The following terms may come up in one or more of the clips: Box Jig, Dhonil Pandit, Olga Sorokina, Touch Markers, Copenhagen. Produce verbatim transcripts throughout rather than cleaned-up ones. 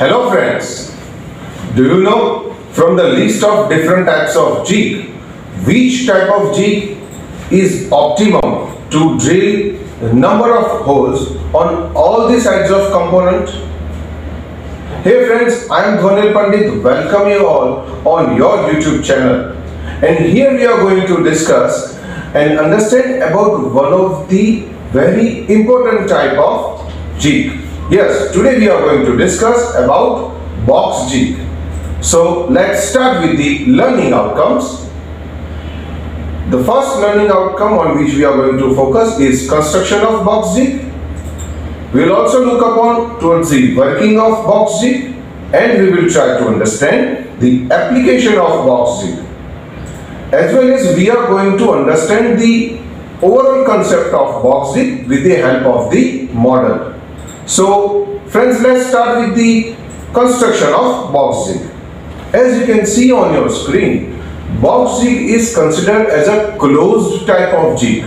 Hello friends, do you know from the list of different types of jig, which type of jig is optimum to drill the number of holes on all the sides of component? Hey friends, I am Dhonil Pandit, welcome you all on your YouTube channel, and here we are going to discuss and understand about one of the very important type of jig. Yes, today we are going to discuss about box jig. So let's start with the learning outcomes. The first learning outcome on which we are going to focus is construction of box jig. We will also look upon towards the working of box jig, and we will try to understand the application of box jig. As well as we are going to understand the overall concept of box jig with the help of the model. So friends, let's start with the construction of box jig. As you can see on your screen, box jig is considered as a closed type of jig.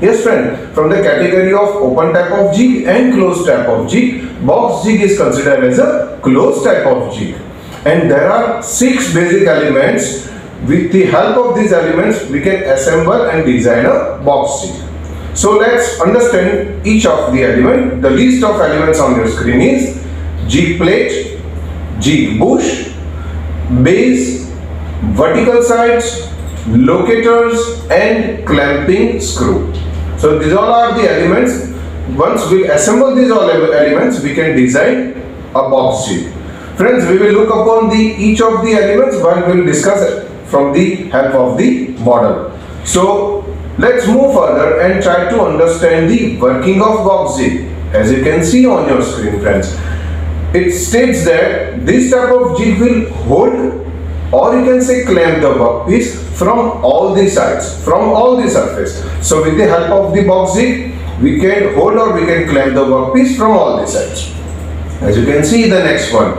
Yes friend, from the category of open type of jig and closed type of jig, box jig is considered as a closed type of jig. And there are six basic elements. With the help of these elements, we can assemble and design a box jig. So let's understand each of the element. The list of elements on your screen is jig plate, jig bush, base, vertical sides, locators and clamping screw. So these all are the elements. Once we assemble these all elements, we can design a box jig. Friends, we will look upon the each of the elements while we will discuss it from the help of the model. So let's move further and try to understand the working of box jig. As you can see on your screen friends, it states that this type of jig will hold, or you can say clamp the workpiece from all the sides, from all the surface. So with the help of the box jig, we can hold or we can clamp the workpiece from all the sides. As you can see, the next one,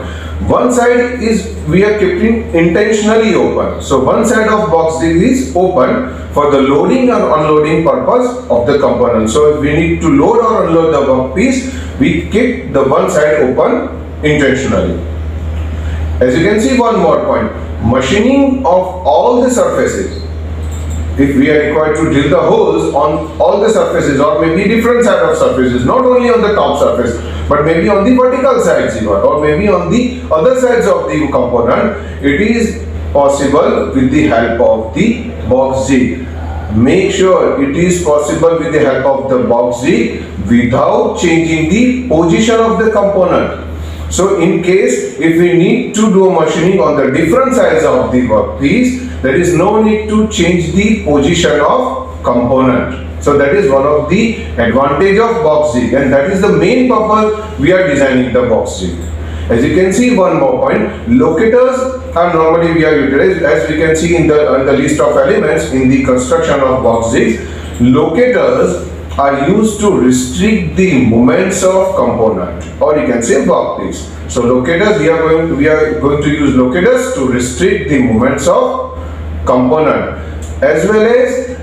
one side is we are keeping intentionally open. So one side of box jig is open for the loading or unloading purpose of the component. So if we need to load or unload the workpiece, we keep the one side open intentionally. As you can see, one more point, machining of all the surfaces. If we are required to drill the holes on all the surfaces, or maybe different side of surfaces, not only on the top surface, but maybe on the vertical sides even, or maybe on the other sides of the component, it is possible with the help of the box jig. Make sure it is possible with the help of the box jig without changing the position of the component. So in case if we need to do machining on the different sides of the workpiece, there is no need to change the position of component. So that is one of the advantage of box jig, and that is the main purpose we are designing the box jig. As you can see, one more point, locators are normally we are utilized, as we can see in the, on the list of elements in the construction of box jigs. Locators are used to restrict the movements of component, or you can say workpiece. So locators, we are going to, we are going to use locators to restrict the movements of component, as well as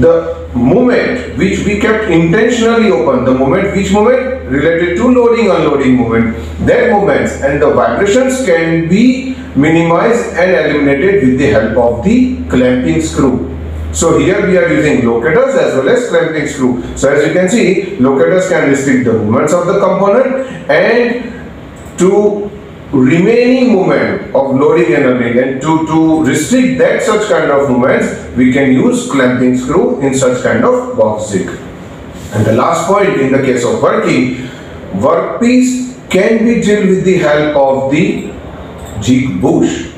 the movement which we kept intentionally open. The movement, which movement? Related to loading, unloading movement. Their movements and the vibrations can be minimized and eliminated with the help of the clamping screw. So here we are using locators as well as clamping screw. So as you can see, locators can restrict the movements of the component, and to remaining movement of loading and unloading, and to, to restrict that such kind of movements, we can use clamping screw in such kind of box jig. And the last point, in the case of working, workpiece can be drilled with the help of the jig bush.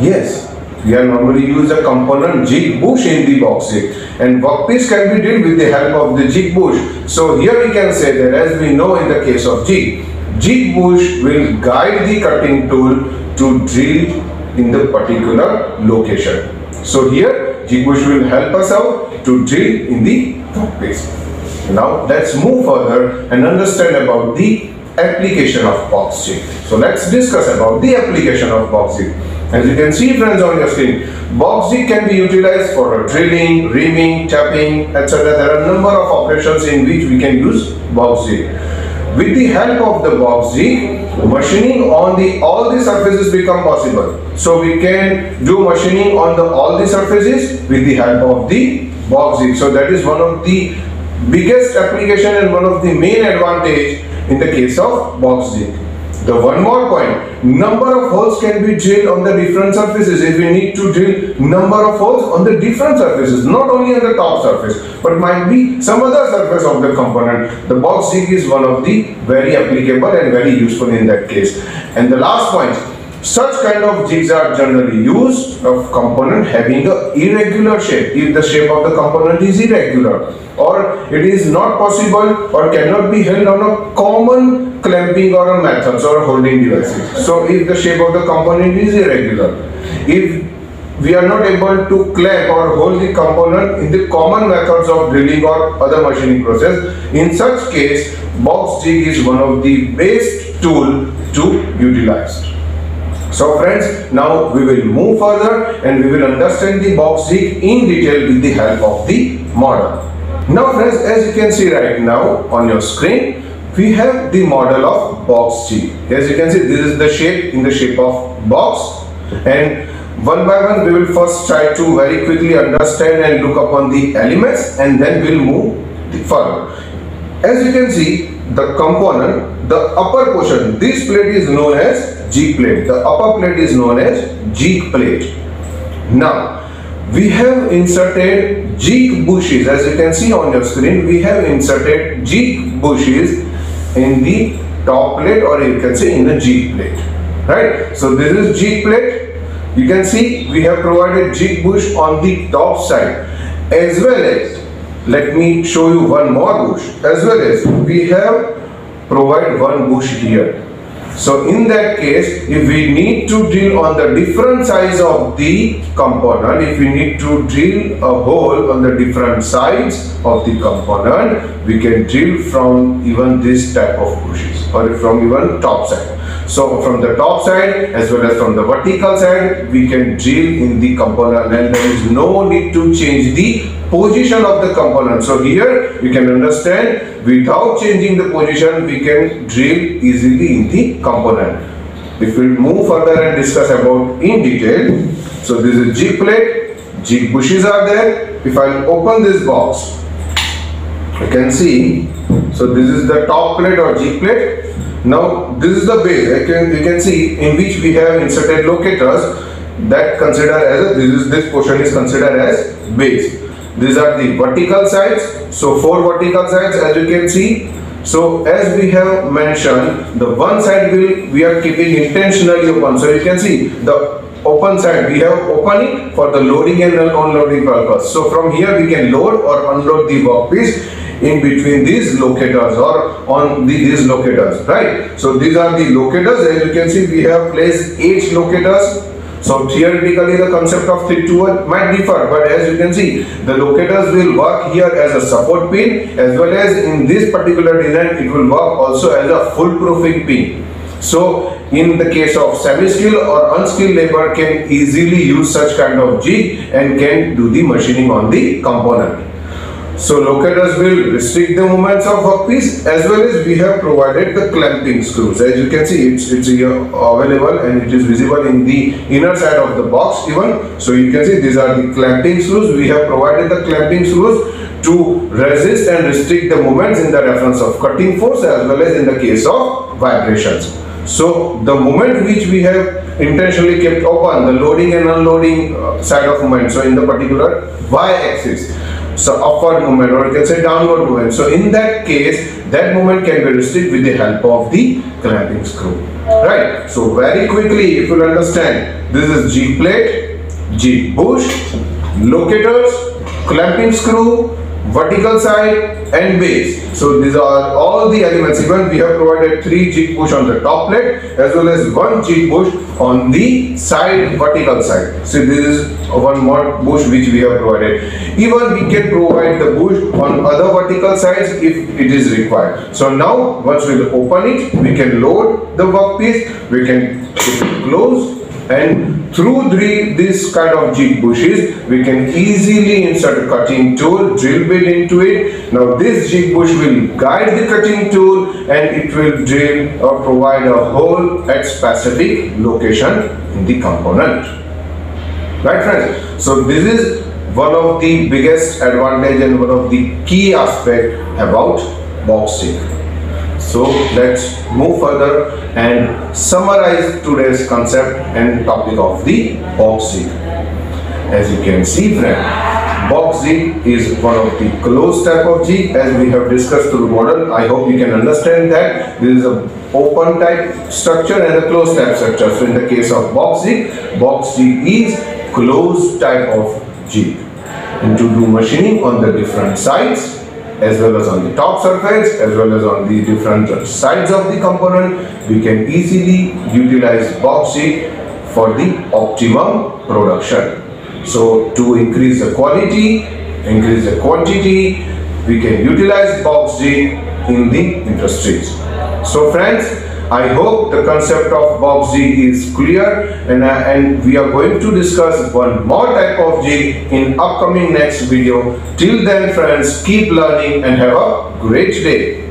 Yes, we are normally use a component jig bush in the box jig, and workpiece can be drilled with the help of the jig bush. So here we can say that, as we know in the case of jig, jig bush will guide the cutting tool to drill in the particular location. So here jig bush will help us out to drill in the workpiece. Now let's move further and understand about the application of box jig. So let's discuss about the application of box jig. As you can see friends on your screen, box jig can be utilized for drilling, reaming, tapping, et cetera. There are a number of operations in which we can use box jig. With the help of the box jig, machining on the all the surfaces become possible. So we can do machining on the all the surfaces with the help of the box jig. So that is one of the biggest application and one of the main advantage in the case of box jig. The one more point, number of holes can be drilled on the different surfaces. If we need to drill number of holes on the different surfaces, not only on the top surface, but might be some other surface of the component, the box jig is one of the very applicable and very useful in that case. And the last point, such kind of jigs are generally used of component having a irregular shape. If the shape of the component is irregular, or it is not possible or cannot be held on a common clamping or a methods or holding devices. So if the shape of the component is irregular, if we are not able to clamp or hold the component in the common methods of drilling or other machining process, in such case box jig is one of the best tool to utilize. So friends, now we will move further and we will understand the box jig in detail with the help of the model. Now friends, as you can see right now on your screen, we have the model of box jig. As you can see, this is the shape in the shape of box, and one by one we will first try to very quickly understand and look upon the elements, and then we will move further. As you can see, the component, the upper portion, this plate is known as jig plate. The upper plate is known as jig plate. Now we have inserted jig bushes. As you can see on your screen, we have inserted jig bushes in the top plate, or you can say in the jig plate, right? So this is jig plate. You can see we have provided jig bush on the top side, as well as, let me show you one more bush, as well as we have provided one bush here. So in that case, if we need to drill on the different size of the component, if we need to drill a hole on the different sides of the component, we can drill from even this type of bushes, or from even top side. So from the top side as well as from the vertical side, we can drill in the component, and there is no need to change the position of the component. So here you can understand, without changing the position we can drill easily in the component. If we move further and discuss about in detail, so this is jig plate, jig bushes are there. If I open this box, you can see, so this is the top plate or jig plate. Now this is the base. I can, you can see in which we have inserted locators that consider as a, this is, this portion is considered as base. These are the vertical sides, so four vertical sides as you can see. So as we have mentioned, the one side will we are keeping intentionally open. So you can see the open side, we have opened it for the loading and unloading purpose. So from here we can load or unload the workpiece in between these locators or on the, these locators, right? So these are the locators. As you can see, we have placed eight locators. So theoretically the concept of three to one might differ, but as you can see, the locators will work here as a support pin, as well as in this particular design it will work also as a foolproofing pin. So in the case of semi-skilled or unskilled labor can easily use such kind of jig and can do the machining on the component. So locators will restrict the movements of workpiece, as well as we have provided the clamping screws. As you can see, it's, it's here available and it is visible in the inner side of the box even. So you can see these are the clamping screws. We have provided the clamping screws to resist and restrict the movements in the reference of cutting force, as well as in the case of vibrations. So the moment which we have intentionally kept open, the loading and unloading side of movement, so in the particular y-axis, so upward movement, or you can say downward movement. So in that case, that movement can be restricted with the help of the clamping screw, right? So very quickly, if you understand, this is jig plate, jig bush, locators, clamping screw, vertical side and base. So these are all the elements. Even we have provided three jig bush on the top plate, as well as one jig bush on the side, vertical side. So this is one more bush which we have provided. Even we can provide the bush on other vertical sides if it is required. So now once we open it, we can load the workpiece, we can close and through the, this kind of jig bushes we can easily insert a cutting tool, drill bit into it. Now this jig bush will guide the cutting tool and it will drill or provide a hole at specific location in the component. Right friends, so this is one of the biggest advantage and one of the key aspect about box jig. So let's move further and summarize today's concept and topic of the box jig. As you can see friend, box jig is one of the closed type of jig as we have discussed through the model. I hope you can understand that this is an open type structure and a closed type structure. So in the case of box jig, box jig is closed type of jig. And to do machining on the different sides, as well as on the top surface, as well as on the different sides of the component, we can easily utilize box jig for the optimum production. So to increase the quality, increase the quantity, we can utilize box jig in the industries. So friends, I hope the concept of box jig is clear, and, uh, and we are going to discuss one more type of jig in upcoming next video. Till then friends, keep learning and have a great day.